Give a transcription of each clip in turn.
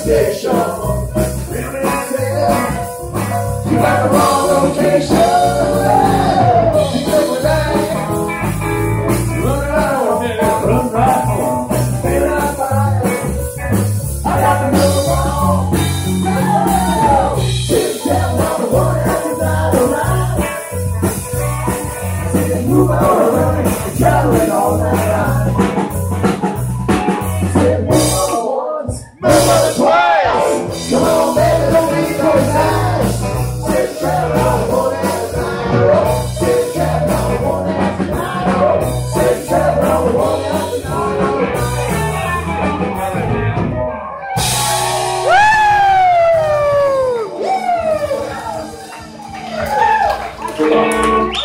Station. You got the wrong location. You go down, run around, run right, feel like fire. I got the number wrong. No, sit down, I'm the one that you got to ride. See they move out around and traveling all night.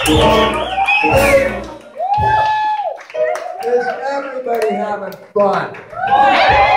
Is everybody having fun?